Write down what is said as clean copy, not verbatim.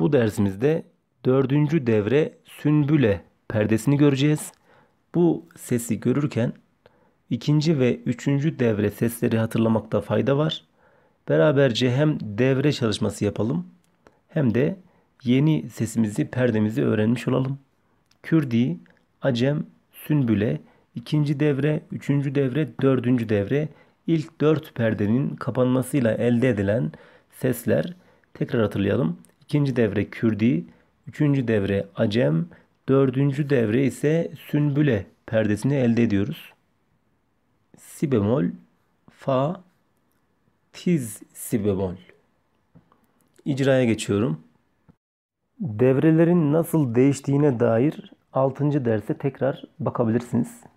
Bu dersimizde 4. devre sünbüle perdesini göreceğiz. Bu sesi görürken 2. ve 3. devre sesleri hatırlamakta fayda var. Beraberce hem devre çalışması yapalım hem de yeni sesimizi, perdemizi öğrenmiş olalım. Kürdi, Acem, Sünbüle, 2. devre, 3. devre, 4. devre, ilk 4 perdenin kapanmasıyla elde edilen sesler, tekrar hatırlayalım. 2. devre Kürdi, 3. devre Acem, 4. devre ise Sünbüle perdesini elde ediyoruz. Si bemol, fa, tiz si bemol. İcraya geçiyorum. Devrelerin nasıl değiştiğine dair 6. derse tekrar bakabilirsiniz.